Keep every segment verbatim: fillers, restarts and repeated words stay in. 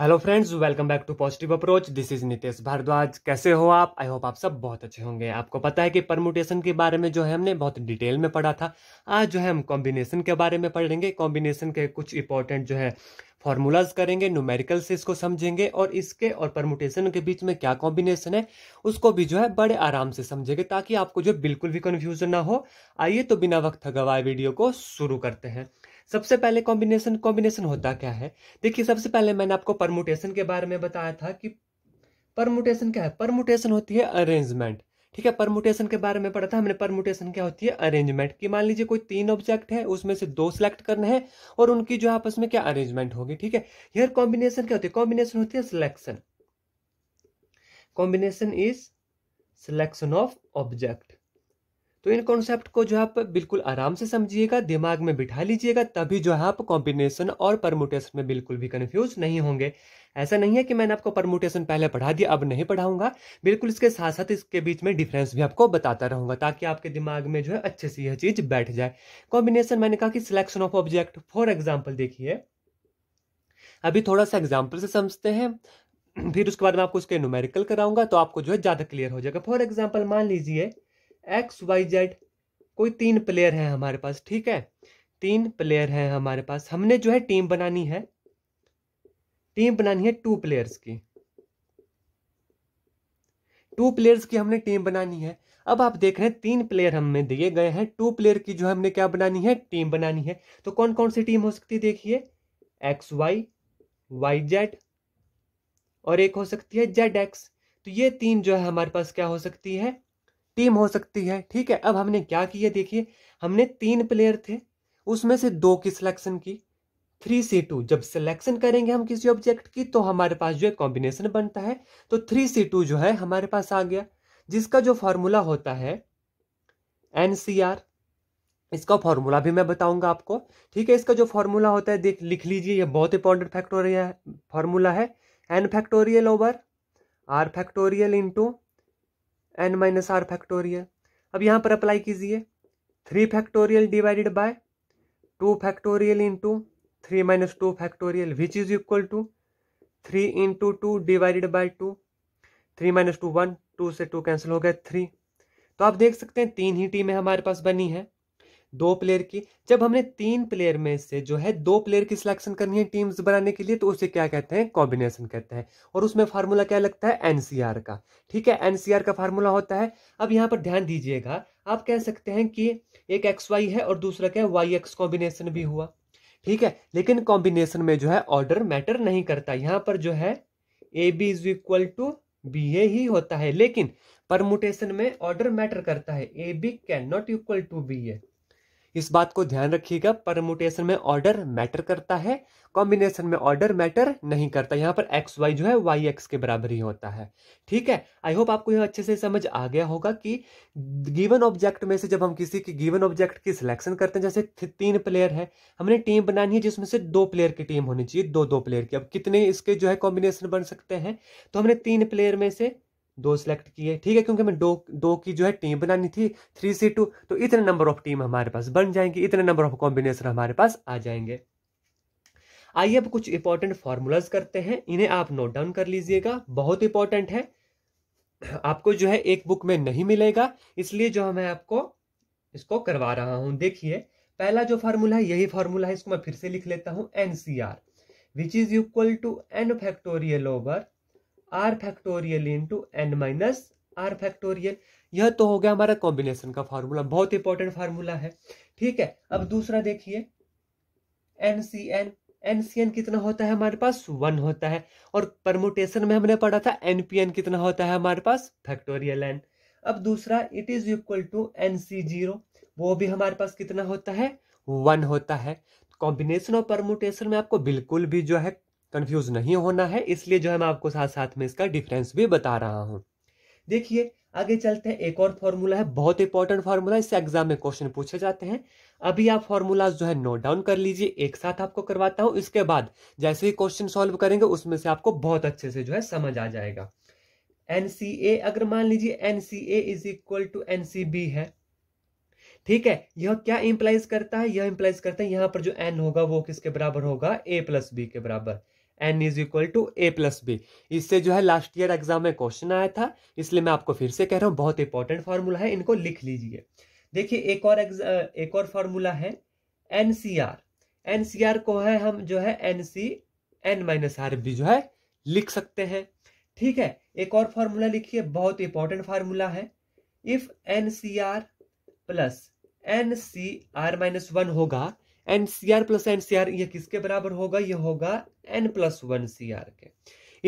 Hello friends, welcome back to positive approach. This is Nitesh Bhardwaj. कैसे हो आप? आई होप आप सब बहुत अच्छे होंगे। आपको पता है कि परमुटेशन के बारे में जो है हमने बहुत डिटेल में पढ़ा था। आज जो है हम कॉम्बिनेशन के बारे में पढ़ेंगे। कॉम्बिनेशन के कुछ इंपॉर्टेंट जो है फॉर्मूलाज करेंगे, न्यूमेरिकल से इसको समझेंगे और इसके और परमुटेशन के बीच में क्या कॉम्बिनेशन है उसको भी जो है बड़े आराम से समझेंगे ताकि आपको जो बिल्कुल भी कन्फ्यूजन ना हो। आइए तो बिना वक्त गवाए वीडियो को शुरू करते हैं। सबसे पहले कॉम्बिनेशन कॉम्बिनेशन होता क्या है? देखिए, सबसे पहले मैंने आपको परमुटेशन के बारे में बताया था कि परमुटेशन क्या है। परमुटेशन होती है अरेंजमेंट। ठीक है, परमुटेशन के बारे में पढ़ा था हमने। परमुटेशन क्या होती है? अरेंजमेंट। कि मान लीजिए कोई तीन ऑब्जेक्ट है, उसमें से दो सिलेक्ट करने हैं और उनकी जो आपस में क्या अरेंजमेंट होगी। ठीक है, यार कॉम्बिनेशन क्या होती है? कॉम्बिनेशन होती है selection. Combination is selection of object. तो इन कॉन्सेप्ट को जो आप बिल्कुल आराम से समझिएगा, दिमाग में बिठा लीजिएगा, तभी जो है आप कॉम्बिनेशन और परमुटेशन में बिल्कुल भी कंफ्यूज नहीं होंगे। ऐसा नहीं है कि मैंने आपको परमुटेशन पहले पढ़ा दिया अब नहीं पढ़ाऊंगा, बिल्कुल इसके साथ साथ इसके बीच में डिफरेंस भी आपको बताता रहूंगा ताकि आपके दिमाग में जो है अच्छे से यह चीज बैठ जाए। कॉम्बिनेशन मैंने कहा कि selection of object. For example देखिए, अभी थोड़ा सा एग्जाम्पल से समझते हैं, फिर उसके बाद में आपको उसके न्यूमेरिकल कराऊंगा तो आपको जो है ज्यादा क्लियर हो जाएगा। फॉर एग्जाम्पल मान लीजिए एक्स वाई जेड कोई तीन प्लेयर है हमारे पास। ठीक है, तीन प्लेयर है हमारे पास। हमने जो है टीम बनानी है, टीम बनानी है टू प्लेयर्स की। टू प्लेयर्स की हमने टीम बनानी है। अब आप देख रहे हैं तीन प्लेयर हमें दिए गए हैं, टू प्लेयर की जो हमने क्या बनानी है? टीम बनानी है। तो कौन कौन सी टीम हो सकती है? देखिए एक्स वाई, वाई जेड और एक हो सकती है जेड एक्स। तो ये तीन जो है हमारे पास क्या हो सकती है? टीम हो सकती है। ठीक है, अब हमने क्या किया? देखिए हमने तीन प्लेयर थे, उसमें से दो की सिलेक्शन की, थ्री सी टू। जब सिलेक्शन करेंगे हम किसी ऑब्जेक्ट की तो हमारे पास जो है कॉम्बिनेशन बनता है। तो थ्री सी टू जो है हमारे पास आ गया, जिसका जो फॉर्मूला होता है एन सी आर। इसका फॉर्मूला भी मैं बताऊंगा आपको। ठीक है, इसका जो फॉर्मूला होता है देख लिख लीजिए, यह बहुत इंपॉर्टेंट फैक्टोरियल फॉर्मूला है। N factorial over are factorial into N minus are factorial. अब यहाँ पर अप्लाई कीजिए, three factorial divided by two factorial into three minus two factorial which is equal to three into two divided by two. Three minus two one, two से two cancel हो गया, three. तो आप देख सकते हैं तीन ही टीमें हमारे पास बनी है दो प्लेयर की। जब हमने तीन प्लेयर में से जो है दो प्लेयर की सिलेक्शन करनी है टीम्स बनाने के लिए तो उसे क्या कहते हैं? कॉम्बिनेशन कहते हैं। और उसमें फार्मूला क्या लगता है? एन सी आर का। ठीक है, एन सी आर का फार्मूला होता है। अब यहाँ पर ध्यान दीजिएगा, आप कह सकते हैं कि एक एक्स वाई है और दूसरा क्या है? Y x. कॉम्बिनेशन भी हुआ। ठीक है, लेकिन कॉम्बिनेशन में जो है ऑर्डर मैटर नहीं करता। यहाँ पर जो है a b is equal to b a ही होता है, लेकिन परमुटेशन में ऑर्डर मैटर करता है। A b can not equal to b a. इस बात को ध्यान रखिएगा, परमुटेशन में ऑर्डर मैटर करता है, कॉम्बिनेशन में ऑर्डर मैटर नहीं करता। यहाँ पर एक्स वाई जो है वाई एक्स के बराबर ही होता है। ठीक है, आई होप आपको यह अच्छे से समझ आ गया होगा कि गिवन ऑब्जेक्ट में से जब हम किसी की गिवन ऑब्जेक्ट की सिलेक्शन करते हैं, जैसे तीन प्लेयर है, हमने टीम बनानी है जिसमें से दो प्लेयर की टीम होनी चाहिए, दो दो प्लेयर की। अब कितने इसके जो है कॉम्बिनेशन बन सकते हैं? तो हमने तीन प्लेयर में से दो सिलेक्ट किए। ठीक है, क्योंकि हमें दो दो की जो है टीम बनानी थी, थ्री से टू। तो इतने नंबर ऑफ टीम हमारे पास बन जाएंगी, इतने नंबर ऑफ कॉम्बिनेशन हमारे पास आ जाएंगे। आइए अब कुछ इंपॉर्टेंट फॉर्मूलाज करते हैं, इन्हें आप नोट डाउन कर लीजिएगा, बहुत इंपॉर्टेंट है, आपको जो है एक बुक में नहीं मिलेगा, इसलिए जो मैं आपको इसको करवा रहा हूं। देखिए पहला जो फॉर्मूला है यही फॉर्मूला है, इसको मैं फिर से लिख लेता हूं। N C r which is equal to N factorial over are factorial into N minus are factorial. यह तो हो गया हमारा कॉम्बिनेशन का फार्मूला, बहुत इंपॉर्टेंट फार्मूला है। ठीक है, अब दूसरा देखिए n C n. N C n कितना होता है? हमारे पास वन होता है। और परमुटेशन में हमने पढ़ा था एन पी एन कितना होता है हमारे पास? Factorial n. अब दूसरा it is equal to n C zero, वो भी हमारे पास कितना होता है? वन होता है। कॉम्बिनेशन और परमुटेशन में आपको बिल्कुल भी जो है कंफ्यूज नहीं होना है, इसलिए जो है मैं आपको साथ साथ में इसका डिफरेंस भी बता रहा हूं। देखिए आगे चलते हैं, एक और फॉर्मूला है, बहुत इंपॉर्टेंट फॉर्मूला, इससे एग्जाम में क्वेश्चन पूछे जाते हैं। अभी आप फॉर्मूला जो है नोट डाउन कर लीजिए, एक साथ आपको करवाता हूं, इसके बाद जैसे ही क्वेश्चन सॉल्व करेंगे उसमें से आपको बहुत अच्छे से जो है समझ आ जाएगा। एन सी ए, अगर मान लीजिए n C a is equal to n C b है। ठीक है, यह क्या इंप्लाइज करता है? यह इंप्लाइज करता है यहाँ पर जो एन होगा वो किसके बराबर होगा? ए प्लस बी के बराबर। N is equal to A plus B. इससे जो है लास्ट ईयर एग्जाम में क्वेश्चन आया था, इसलिए मैं आपको फिर से कह रहा हूँ, बहुत इंपॉर्टेंट फार्मूला है, इनको लिख लीजिए। देखिए एक और एक और फार्मूला है N C are. N C are को है हम जो है N C N minus are भी जो है लिख सकते हैं, ठीक है। एक और फार्मूला लिखिए, बहुत इंपॉर्टेंट फार्मूला है, if N C are plus N C are minus one होगा, N C are plus N C are ये किसके बराबर होगा, ये होगा N plus one C are के।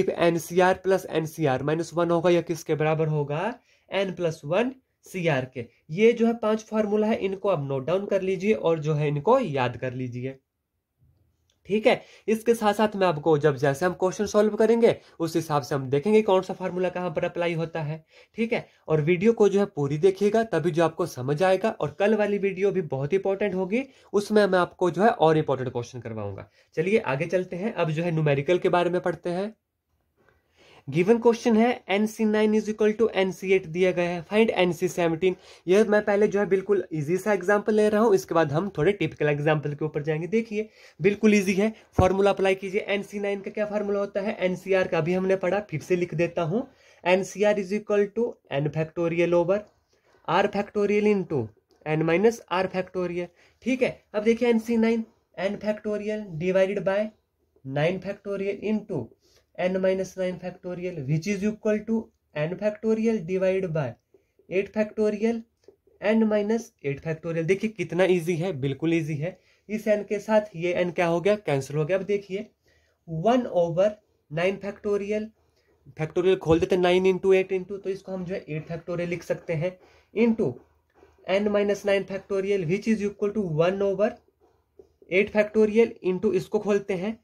If N C are plus N C are minus one होगा, यह किसके बराबर होगा, N plus one C are के। ये जो है पांच फार्मूला है, इनको आप नोट डाउन कर लीजिए और जो है इनको याद कर लीजिए, ठीक है। इसके साथ साथ मैं आपको जब जैसे हम क्वेश्चन सॉल्व करेंगे उस हिसाब से हम देखेंगे कौन सा फार्मूला कहाँ पर अप्लाई होता है, ठीक है। और वीडियो को जो है पूरी देखिएगा, तभी जो आपको समझ आएगा। और कल वाली वीडियो भी बहुत इंपॉर्टेंट होगी, उसमें मैं आपको जो है और इंपॉर्टेंट क्वेश्चन करवाऊंगा। चलिए आगे चलते हैं, अब जो है न्यूमेरिकल के बारे में पढ़ते हैं। गिवन क्वेश्चन है N C nine is equal to n C eight दिया गया है, फाइंड एन सी सेवनटीन। यह मैं पहले जो है बिल्कुल इजी सा एग्जांपल ले रहा हूँ, इसके बाद हम थोड़े टिपिकल एग्जांपल के ऊपर जाएंगे। देखिए बिल्कुल इजी है, फॉर्मूला अप्लाई कीजिए। एन सी नाइन का क्या फार्मूला होता है, एन सी आर का भी हमने पढ़ा, फिर से लिख देता हूँ। N C r is equal to N factorial over are factorial into n minus are factorial, ठीक है। अब देखिए n C nine, n factorial divided by nine factorial into n minus nine factorial which is equal to N factorial divide by eight factorial N minus eight factorial. देखिए कितना easy है, बिल्कुल easy है। इस N के साथ ये N क्या हो गया, कैंसिल हो गया। अब देखिए one over nine factorial, factorial खोल देते हैं नाइन इंटू एट इंटू, तो इसको हम जो है एट फैक्टोरियल लिख सकते हैं, into N minus nine factorial which is equal to one over eight factorial into, इसको खोलते हैं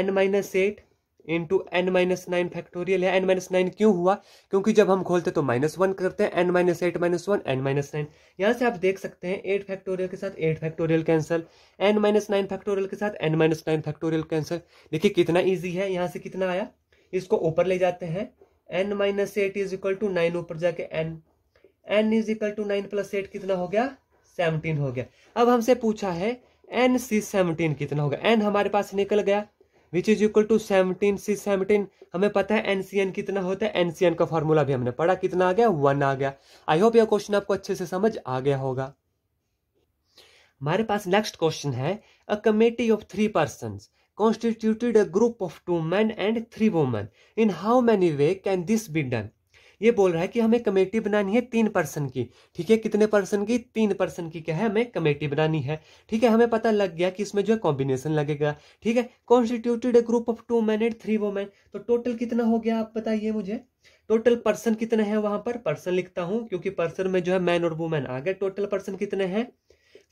N minus eight into N minus nine factorial है। एन माइनस नाइन क्यों हुआ, क्योंकि जब हम खोलते तो माइनस वन करते हैं, N minus eight minus one n minus nine. यहाँ से आप देख सकते हैं एट फैक्टोरियल के साथ eight factorial cancel, N minus nine factorial के साथ n minus nine factorial cancel. देखिए कितना ईजी है, यहाँ से कितना आया, इसको ऊपर ले जाते हैं, N minus eight is equal to nine, ऊपर जाके N, N is equal to nine plus eight कितना हो गया, सेवनटीन हो गया। अब हमसे पूछा है एन सी सेवनटीन कितना होगा, एन हमारे पास निकल गया which is equal to seventeen C seventeen. हमें पता है एन सी एन कितना होता है, एन सी एन का फॉर्मूला भी हमने पढ़ा, कितना आ गया, वन आ गया। आई होप यह क्वेश्चन आपको अच्छे से समझ आ गया होगा। हमारे पास नेक्स्ट क्वेश्चन है, a committee of three persons constituted a group of two man and three women, in how many way can this be done. ये बोल रहा है कि हमें कमेटी बनानी है तीन पर्सन की, ठीक है। कितने पर्सन की, तीन पर्सन की क्या है, हमें कमेटी बनानी है, ठीक है। हमें पता लग गया कि इसमें जो है कॉम्बिनेशन लगेगा, ठीक है। Constituted a group of two man and three women, तो टोटल कितना हो गया आप बताइए मुझे। टोटल पर्सन कितने हैं, वहां पर पर्सन लिखता हूं क्योंकि पर्सन में जो है मैन और वुमेन आ गए। टोटल पर्सन कितने हैं,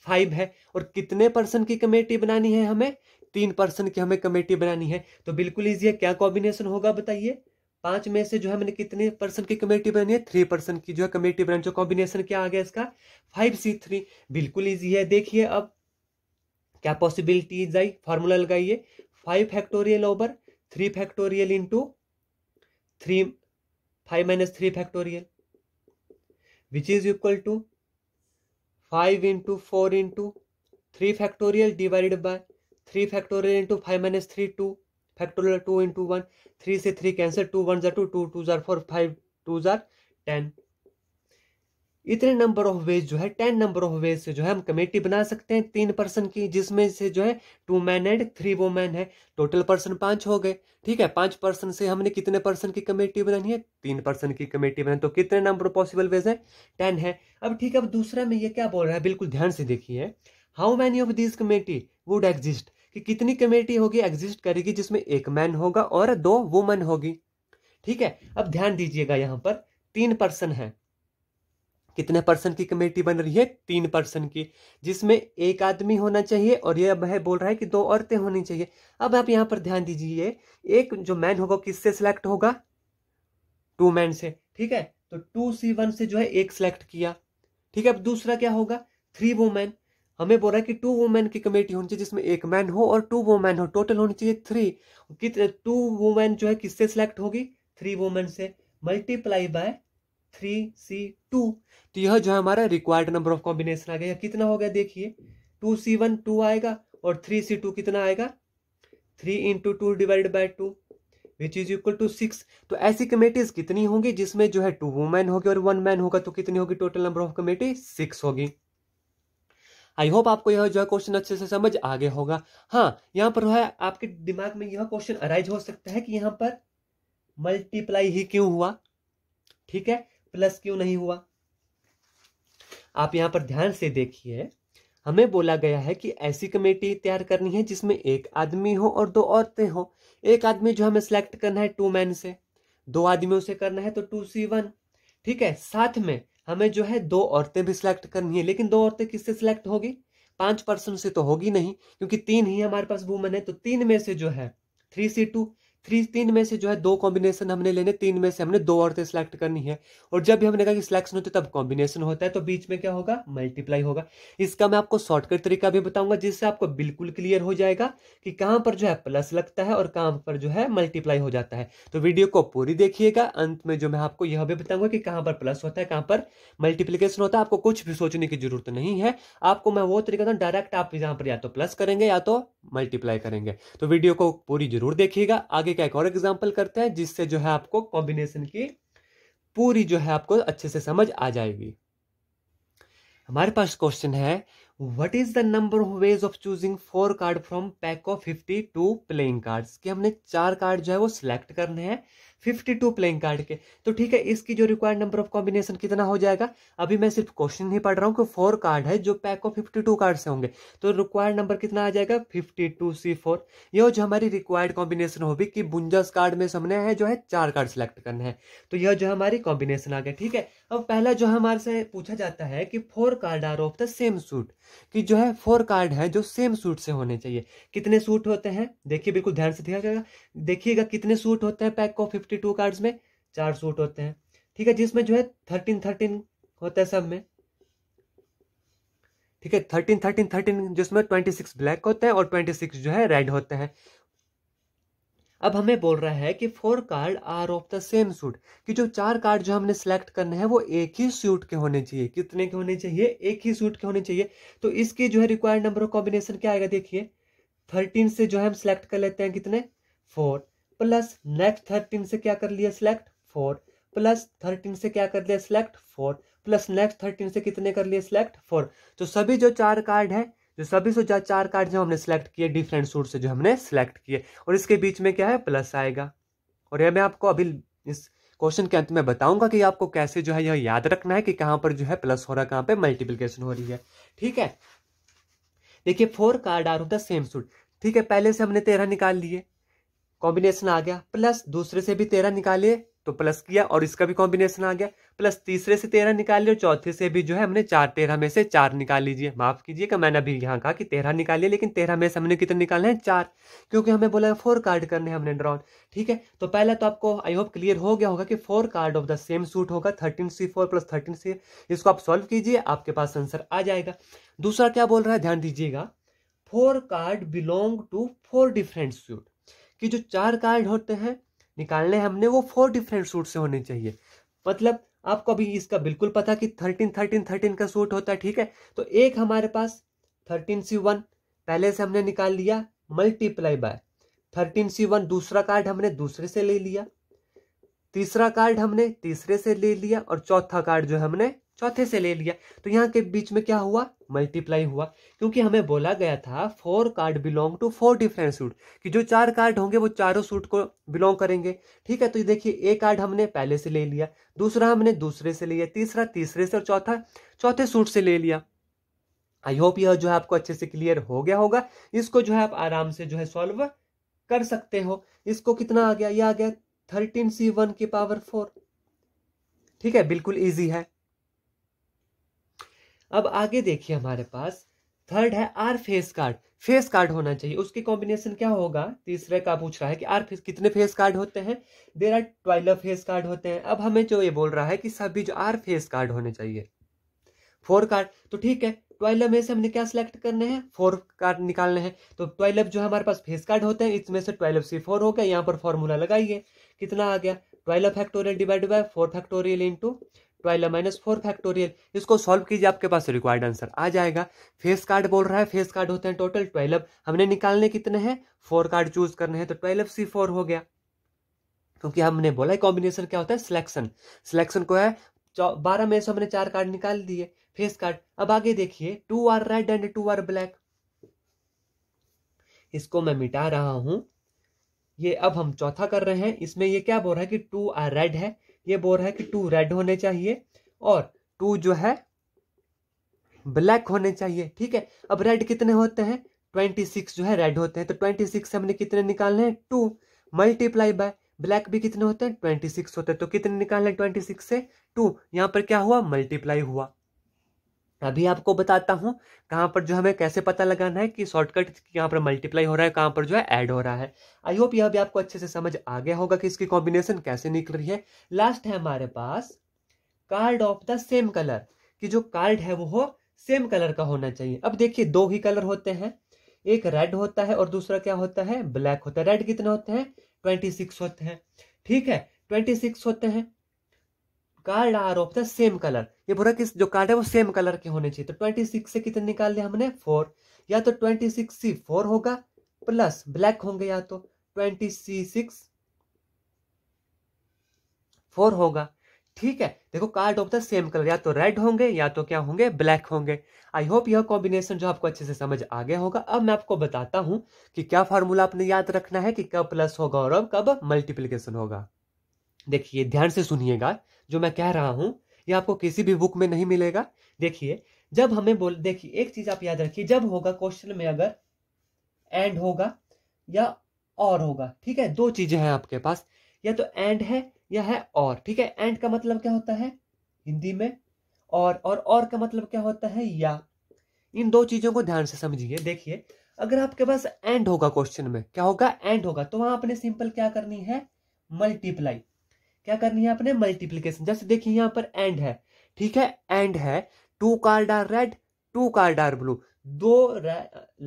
फाइव है। और कितने पर्सन की कमेटी बनानी है हमें, तीन पर्सन की हमें कमेटी बनानी है। तो बिल्कुल ईजी है, क्या कॉम्बिनेशन होगा बताइए। पांच में से जो है मैंने कितने परसेंट की कमेटी बनानी है, थ्री परसेंट की जो है कमेटी बनानी, जो कॉम्बिनेशन क्या आ गया इसका, फाइव सी थ्री। बिल्कुल इजी है। देखिए अब क्या पॉसिबिलिटीज आई, फार्मूला लगाइए, five factorial over three factorial into three five minus three factorial which is equal to five into four into three factorial divided by three factorial into five minus three two factorial two into one, three से three cancel, two one जार two, two two जार four, five two जार ten. इतने number of veg जो है, ten number of veg से जो है हम कमेटी बना सकते हैं तीन पर्सन की, जिसमें से जो है two man and three women है। टोटल पर्सन पांच हो गए, ठीक है। पांच पर्सन से हमने कितने पर्सन की कमेटी बनानी है, तीन पर्सन की कमेटी बनानी, तो कितने नंबर पॉसिबल वेज है, टेन है। अब ठीक है, अब दूसरा में ये क्या बोल रहा है, बिल्कुल ध्यान से देखिए, how many of this committee would exist, कि कितनी कमेटी होगी एग्जिस्ट करेगी जिसमें एक मैन होगा और दो वुमेन होगी, ठीक है। अब ध्यान दीजिएगा, यहाँ पर तीन पर्सन है, कितने पर्सन की कमेटी बन रही है, तीन पर्सन की, जिसमें एक आदमी होना चाहिए और ये अब है बोल रहा है कि दो औरतें होनी चाहिए। अब आप यहाँ पर ध्यान दीजिए, एक जो मैन होगा किससे सिलेक्ट होगा, टू मैन से, ठीक है। तो टू सी वन से जो है एक सिलेक्ट किया, ठीक है। अब दूसरा क्या होगा, थ्री वुमेन, हमें बोल रहा है कि टू वुमेन की कमेटी होनी चाहिए जिसमें एक मैन हो और टू वुमेन हो, टोटल होनी चाहिए थ्री। कितने टू वुमेन जो है किससे सिलेक्ट होगी, थ्री वुमेन से, multiply by three C two. तो यह जो है हमारा रिक्वायर्ड नंबर ऑफ कॉम्बिनेशन आ गया, कितना हो गया देखिए, टू सी वन टू आएगा और थ्री सी टू कितना आएगा, three into two divide by two which is equal to six. तो ऐसी कमेटीज कितनी होंगी जिसमें जो है टू वुमेन होगी और वन मैन होगा, तो कितनी होगी total number of committee? Six होगी। आई होप आपको यह जो है क्वेश्चन अच्छे से समझ आ गया होगा। हाँ, यहाँ पर है आपके दिमाग में यह क्वेश्चन अराइज हो सकता है कि यहाँ पर मल्टीप्लाई ही क्यों हुआ, ठीक है, प्लस क्यों नहीं हुआ। आप यहाँ पर ध्यान से देखिए, हमें बोला गया है कि ऐसी कमेटी तैयार करनी है जिसमें एक आदमी हो और दो औरतें हो। एक आदमी जो हमें सिलेक्ट करना है टू मैन से, दो आदमियों से करना है तो टू सी वन, ठीक है। साथ में हमें जो है दो औरतें भी सिलेक्ट करनी है, लेकिन दो औरतें किससे सिलेक्ट होगी? पांच पर्सन से तो होगी नहीं, क्योंकि तीन ही हमारे पास वुमेन है। तो तीन में से जो है थ्री सी टू थ्री तीन में से जो है दो कॉम्बिनेशन हमने लेने, तीन में से हमने दो औरतें सिलेक्ट करनी है। और जब भी हमने कहा कि सिलेक्शन होते तब कॉम्बिनेशन होता है, तो बीच में क्या होगा? मल्टीप्लाई होगा। इसका मैं आपको शॉर्टकट तरीका भी बताऊंगा जिससे आपको बिल्कुल क्लियर हो जाएगा कि कहाँ पर जो है प्लस लगता है और कहाँ पर जो है मल्टीप्लाई हो जाता है। तो वीडियो को पूरी देखिएगा, अंत में जो मैं आपको यह भी बताऊंगा कि कहाँ पर प्लस होता है, कहाँ पर मल्टीप्लीकेशन होता है। आपको कुछ भी सोचने की जरूरत नहीं है, आपको मैं वो तरीका दूँ डायरेक्ट आप यहाँ पर या तो प्लस करेंगे या तो मल्टीप्लाई करेंगे। तो वीडियो को पूरी जरूर देखिएगा। आगे का एक और एग्जांपल करते हैं जिससे जो है आपको कॉम्बिनेशन की पूरी जो है आपको अच्छे से समझ आ जाएगी। हमारे पास क्वेश्चन है, what is the number of ways of choosing four card from pack of fifty two playing cards. कि हमने चार कार्ड जो है वो सिलेक्ट करने हैं फिफ्टी टू प्लेइंग कार्ड के। तो ठीक है, इसकी जो रिक्वायर्ड नंबर ऑफ कॉम्बिनेशन कितना हो जाएगा? अभी मैं सिर्फ क्वेश्चन ही पढ़ रहा हूँ कि फोर कार्ड है जो pack of fifty two card से होंगे, तो रिक्वायर्ड नंबर कितना आ जाएगा? Fifty two C four. यह जो हमारी रिक्वायर्ड कॉम्बिनेशन होगी कि बुंजास कार्ड में सामने है जो है चार कार्ड सिलेक्ट करने हैं, तो यह जो हमारी कॉम्बिनेशन आ गया, ठीक है। अब पहला जो हमारे से पूछा जाता है कि four card are of the same suit, कि जो है फोर कार्ड है जो सेम सूट से होने चाहिए। कितने सूट होते हैं? देखिए, बिल्कुल ध्यान से देखिएगा देखिएगा कितने सूट होते हैं pack of fifty two cards में? चार सूट होते हैं, ठीक है, जिसमें जो है थर्टीन थर्टीन होता है सब में, ठीक है। थर्टीन थर्टीन थर्टीन जिसमें ट्वेंटी सिक्स ब्लैक होते हैं और ट्वेंटी सिक्स जो है रेड होते हैं। अब हमें बोल रहा है कि four card are of the same suit, कि जो चार कार्ड जो हमने सेलेक्ट करने हैं वो एक ही सूट के होने चाहिए। कितने के होने चाहिए? एक ही सूट के होने चाहिए। तो इसकी जो है रिक्वायर्ड नंबर ऑफ कॉम्बिनेशन क्या आएगा? देखिए, थर्टीन से जो है हम सेलेक्ट कर लेते हैं कितने? फोर, प्लस नेक्स्ट थर्टीन से क्या कर लिया? सेलेक्ट फोर, प्लस थर्टीन से क्या कर लिया? Select four, plus next thirteen से कितने कर लिए? Select four. तो सभी जो चार कार्ड है जो सभी से चार कार्ड जो हमने सिलेक्ट किए डिफरेंट सूट से जो हमने सिलेक्ट किए, और इसके बीच में क्या है? प्लस आएगा। और यह मैं आपको अभी इस क्वेश्चन के अंत में बताऊंगा कि आपको कैसे जो है यह याद रखना है कि कहां पर जो है प्लस हो रहा है, कहां पे मल्टीप्लिकेशन हो रही है, ठीक है। देखिए, four card are of the same suit, ठीक है, पहले से हमने तेरह निकाल लिए, कॉम्बिनेशन आ गया, प्लस दूसरे से भी तेरह निकाले तो प्लस किया और इसका भी कॉम्बिनेशन आ गया, प्लस तीसरे से तेरह निकाल लिया और चौथे से भी जो है हमने चार, तेरह में से चार निकाल लीजिए। माफ कीजिएगा, मैंने अभी यहाँ कहा कि तेरह निकालिए, लेकिन तेरह में से हमने कितने निकालना है? चार, क्योंकि हमें बोला है फोर कार्ड करने हमने ड्रॉन, ठीक है। तो पहला तो आपको आई होप क्लियर हो गया होगा कि four card of the same suit होगा, thirteen C four plus thirteen C. इसको आप सॉल्व कीजिए, आपके पास आंसर आ जाएगा। दूसरा क्या बोल रहा है? ध्यान दीजिएगा, four card belong to four different suit, कि जो चार कार्ड होते हैं निकालने हमने वो फोर डिफरेंट सूट से होने चाहिए। मतलब आपको अभी इसका बिल्कुल पता कि थर्टीन थर्टीन थर्टीन का सूट होता है, ठीक है। तो एक हमारे पास थर्टीन सी वन पहले से हमने निकाल लिया, multiply by thirteen C one, दूसरा कार्ड हमने दूसरे से ले लिया, तीसरा कार्ड हमने तीसरे से ले लिया और चौथा कार्ड जो हमने चौथे से ले लिया। तो यहाँ के बीच में क्या हुआ? मल्टीप्लाई हुआ, क्योंकि हमें बोला गया था four card belong to four different suit, कि जो चार कार्ड होंगे वो चारों सूट को बिलोंग करेंगे, ठीक है। तो देखिए, एक कार्ड हमने पहले से ले लिया, दूसरा हमने दूसरे से लिया, तीसरा तीसरे से और चौथा चौथे सूट से ले लिया। आई होप यह जो है आपको अच्छे से क्लियर हो गया होगा। इसको जो है आप आराम से जो है सॉल्व कर सकते हो। इसको कितना आ गया? यह आ गया थर्टीन सी वन की पावर फोर, ठीक है, बिल्कुल ईजी है। अब आगे देखिए, हमारे पास थर्ड है are face card. Face card होना चाहिए, उसकी कॉम्बिनेशन क्या होगा? तीसरे का पूछ रहा है कि आर फेस, कितने फेस कार्ड होते हैं? There are twelve face card होते हैं। अब हमें जो ये बोल रहा है कि सभी जो आर फेस कार्ड होने चाहिए फोर कार्ड, तो ठीक है, ट्वेल्व में से हमने क्या सिलेक्ट करने हैं? फोर कार्ड निकालने हैं। तो ट्वेल्व जो हमारे पास फेस कार्ड होते हैं, इसमें से ट्वेल्व सी फोर हो गया। यहाँ पर फॉर्मूला लगाइए, कितना आ गया? Twelve factorial divide by four factorial into twelve minus four factorial, इसको सॉल्व कीजिए, आपके पास रिक्वायर्ड आंसर आ जाएगा। फेस कार्ड बोल रहा है, फेस कार्ड होते हैं टोटल ट्वेल्व, हमने निकालने कितने हैं, फोर कार्ड चूज करने हैं, तो ट्वेल्व सी फोर हो गया, क्योंकि हमने बोला कॉम्बिनेशन क्या होता है, सिलेक्शन। सिलेक्शन को है बारह में से हमने चार कार्ड निकाल दिए फेस कार्ड। अब आगे देखिए, two are red and two are black, इसको मैं मिटा रहा हूं। ये अब हम चौथा कर रहे हैं, इसमें ये क्या बोल रहा है कि टू आर रेड है, ये बोल रहा है कि टू रेड होने चाहिए और टू जो है ब्लैक होने चाहिए, ठीक है। अब रेड कितने होते हैं, ट्वेंटी सिक्स जो है रेड होते हैं, तो ट्वेंटी सिक्स हमने कितने निकालने हैं, टू मल्टीप्लाई बाय ब्लैक भी कितने होते हैं, ट्वेंटी सिक्स होते हैं, तो कितने निकालने हैं, ट्वेंटी सिक्स से टू, यहाँ पर क्या हुआ, मल्टीप्लाई हुआ। अभी आपको बताता हूं कहां पर जो हमें कैसे पता लगाना है कि शॉर्टकट कहां पर मल्टीप्लाई हो रहा है, कहां पर जो है ऐड हो रहा है। आई होप यह भी आपको अच्छे से समझ आ गया होगा कि इसकी कॉम्बिनेशन कैसे निकल रही है। लास्ट है हमारे पास card of the same colour, कि जो कार्ड है वो हो सेम कलर का होना चाहिए। अब देखिए दो ही कलर होते हैं, एक रेड होता है और दूसरा क्या होता है, ब्लैक होता है। रेड कितने होते हैं, ट्वेंटी सिक्स होते हैं, ठीक है, ट्वेंटी सिक्स होते हैं। Card are of the same colour, ये बोला कि जो कार्ड है वो सेम कलर के होने चाहिए, तो ट्वेंटी सिक्स से कितने निकाल लिया हमने, फोर, या तो ट्वेंटी सिक्स सी फोर होगा प्लस ब्लैक होंगे, या तो ट्वेंटी सी सिक्स फोर होगा, ठीक है। देखो card of the same colour, या तो रेड होंगे या तो क्या होंगे, ब्लैक होंगे। आई होप यह कॉम्बिनेशन जो आपको अच्छे से समझ आ गया होगा। अब मैं आपको बताता हूं कि क्या फार्मूला आपने याद रखना है कि कब प्लस होगा और अब कब मल्टीप्लीकेशन होगा। देखिए ध्यान से सुनिएगा, जो मैं कह रहा हूं ये आपको किसी भी बुक में नहीं मिलेगा। देखिए जब हमें बोल देखिए एक चीज आप याद रखिए, जब होगा क्वेश्चन में अगर एंड होगा या और होगा, ठीक है, दो चीजें हैं आपके पास, या तो एंड है या है और, ठीक है। एंड का मतलब क्या होता है हिंदी में, और और और का मतलब क्या होता है, या। इन दो चीजों को ध्यान से समझिए। देखिए अगर आपके पास एंड होगा क्वेश्चन में, क्या होगा, एंड होगा, तो वहां आपने सिंपल क्या करनी है, मल्टीप्लाई, क्या करनी है आपने, मल्टीप्लीकेशन। जैसे देखिए यहाँ पर एंड है, ठीक है, एंड है, two card are red two card are blue, दो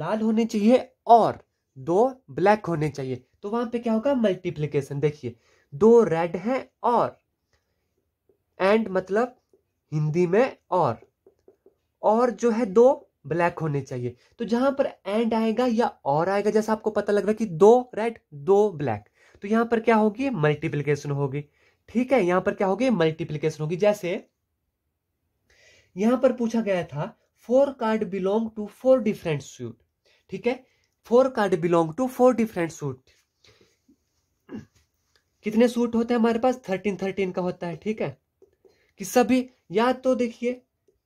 लाल होने चाहिए और दो ब्लैक होने चाहिए, तो वहां पे क्या होगा, मल्टीप्लीकेशन। देखिए दो रेड हैं और, एंड मतलब हिंदी में और, और जो है दो ब्लैक होने चाहिए, तो जहां पर एंड आएगा या और आएगा, जैसे आपको पता लग रहा है कि दो रेड दो ब्लैक, तो यहां पर क्या होगी, मल्टीप्लीकेशन होगी, ठीक है, यहां पर क्या होगी, मल्टीप्लीकेशन होगी। जैसे यहां पर पूछा गया था four card belong to four different suit, ठीक है, four card belong to four different suit, कितने सूट होते हैं हमारे पास, थर्टीन थर्टीन का होता है, ठीक है, कि सभी, या तो देखिए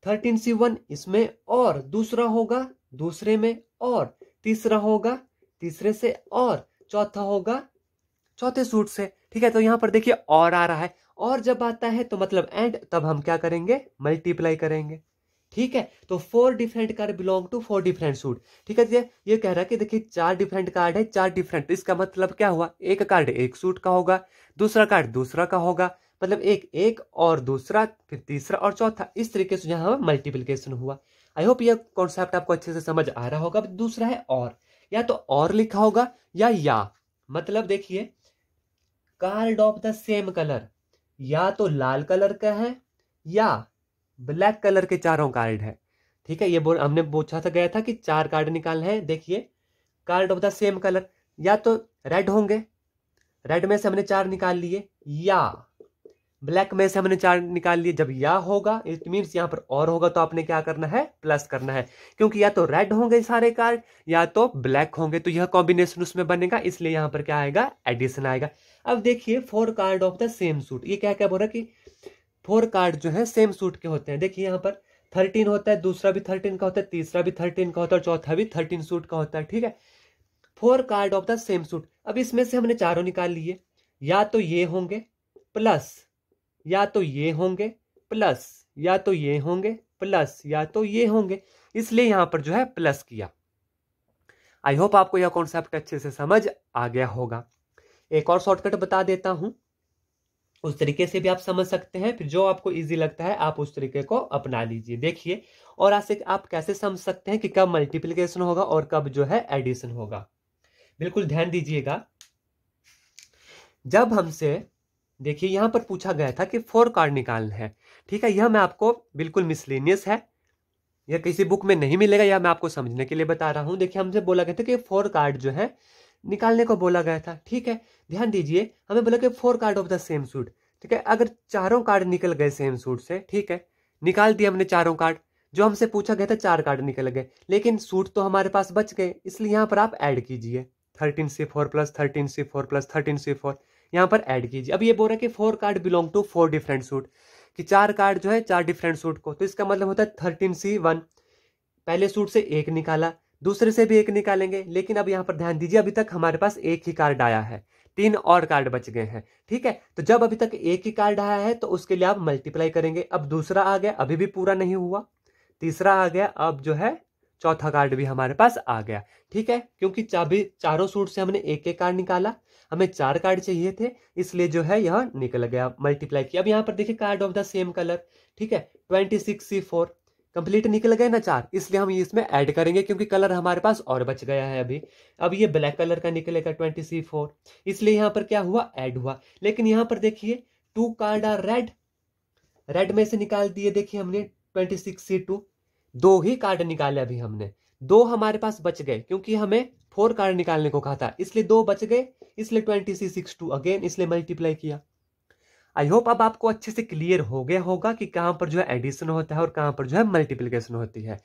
थर्टीन सी वन इसमें और, दूसरा होगा दूसरे में और, तीसरा होगा तीसरे से और, चौथा होगा चौथे सूट से, ठीक है। तो यहाँ पर देखिए और आ रहा है, और जब आता है तो मतलब एंड, तब हम क्या करेंगे, मल्टीप्लाई करेंगे, ठीक है। तो four different card belong to four different suit, ठीक है। ये ये कह रहा है कि देखिए चार डिफरेंट कार्ड है, चार डिफरेंट, इसका मतलब क्या हुआ, एक कार्ड एक सूट का होगा, दूसरा कार्ड दूसरा का होगा, मतलब एक एक और दूसरा फिर तीसरा और चौथा, इस तरीके से यहाँ मल्टीप्लीकेशन हुआ। आई होप यह कॉन्सेप्ट आपको अच्छे से समझ आ रहा होगा। दूसरा है और, या तो और लिखा होगा या या, मतलब देखिए card of the same colour, या तो लाल कलर का है या ब्लैक कलर के चारों कार्ड है, ठीक है। ये बोल हमने पूछा था गया था कि चार कार्ड निकालने हैं। देखिए card of the same colour, या तो रेड होंगे, रेड में से हमने चार निकाल लिए, या ब्लैक में से हमने चार निकाल लिए। जब या होगा इट मीन्स यहाँ पर और होगा, तो आपने क्या करना है, प्लस करना है, क्योंकि या तो रेड होंगे सारे कार्ड या तो ब्लैक होंगे, तो यह कॉम्बिनेशन उसमें बनेगा, इसलिए यहाँ पर क्या आएगा, एडिशन आएगा। अब देखिए four card of the same suit, ये क्या क्या बोल रहा है कि फोर कार्ड जो है सेम सूट के होते हैं। देखिए यहाँ पर थर्टीन होता है, दूसरा भी थर्टीन का होता है, तीसरा भी थर्टीन का होता है और चौथा भी थर्टीन सूट का होता है, ठीक है। Four card of the same suit, अब इसमें से हमने चारों निकाल लिए, या तो ये होंगे प्लस, या तो ये होंगे प्लस, या तो ये होंगे प्लस, या तो ये होंगे, इसलिए यहाँ पर जो है प्लस किया। आई होप आपको यह कॉन्सेप्ट अच्छे से समझ आ गया होगा। एक और शॉर्टकट बता देता हूं, उस तरीके से भी आप समझ सकते हैं, फिर जो आपको इजी लगता है आप उस तरीके को अपना लीजिए। देखिए और ऐसे आप कैसे समझ सकते हैं कि कब मल्टीप्लिकेशन होगा और कब जो है एडिशन होगा, बिल्कुल ध्यान दीजिएगा। जब हमसे देखिए यहाँ पर पूछा गया था कि फोर कार्ड निकालना है, ठीक है। यह मैं आपको बिल्कुल मिसलेनियस है, यह किसी बुक में नहीं मिलेगा, यह मैं आपको समझने के लिए बता रहा हूँ। देखिए हमसे बोला गया था कि फोर कार्ड जो है निकालने को बोला गया था, ठीक है। ध्यान दीजिए हमें बोला कि four card of the same suit, ठीक है। अगर चारों कार्ड निकल गए सेम सूट से, ठीक है, निकाल दिया हमने चारों कार्ड, जो हमसे पूछा गया था चार कार्ड निकल गए, लेकिन सूट तो हमारे पास बच गए, इसलिए यहाँ पर आप ऐड कीजिए thirteen C four plus thirteen C four plus thirteen C four, यहाँ पर ऐड कीजिए। अब ये बोल रहा है कि four card belong to four different suit, कि चार कार्ड जो है चार डिफरेंट सूट को, तो इसका मतलब होता है थर्टीन सी वन, पहले सूट से एक निकाला, दूसरे से भी एक निकालेंगे, लेकिन अब यहाँ पर ध्यान दीजिए अभी तक हमारे पास एक ही कार्ड आया है, तीन और कार्ड बच गए हैं, ठीक है। तो जब अभी तक एक ही कार्ड आया है तो उसके लिए आप मल्टीप्लाई करेंगे। अब दूसरा आ गया, अभी भी पूरा नहीं हुआ, तीसरा आ गया, अब जो है चौथा कार्ड भी हमारे पास आ गया, ठीक है, क्योंकि चाबी चारों सूट से हमने एक एक कार्ड निकाला, हमें चार कार्ड चाहिए थे, इसलिए जो है यह निकल गया, मल्टीप्लाई किया। अब यहाँ पर देखिए card of the same colour, ठीक है, twenty six C four, complete निकल गए ना चार, इसलिए हम इसमें ऐड करेंगे क्योंकि कलर हमारे पास और बच गया है अभी। अब ये ब्लैक कलर का निकलेगा ट्वेंटी सी फोर, इसलिए यहाँ पर क्या हुआ, ऐड हुआ। लेकिन यहाँ पर देखिए two card are red, red में से निकाल दिए, देखिए हमने ट्वेंटी सिक्स सी टू, दो ही कार्ड निकाले अभी हमने, दो हमारे पास बच गए क्योंकि हमें फोर कार्ड निकालने को कहा था, इसलिए दो बच गए, इसलिए twenty C six two again, इसलिए मल्टीप्लाई किया। आई होप अब आपको अच्छे से क्लियर हो गया होगा कि कहाँ पर जो है एडिशन होता है और कहाँ पर जो है मल्टीप्लिकेशन होती है।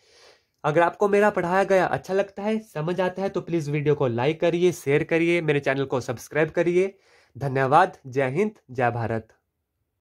अगर आपको मेरा पढ़ाया गया अच्छा लगता है, समझ आता है, तो प्लीज़ वीडियो को लाइक करिए, शेयर करिए, मेरे चैनल को सब्सक्राइब करिए। धन्यवाद। जय हिंद, जय भारत।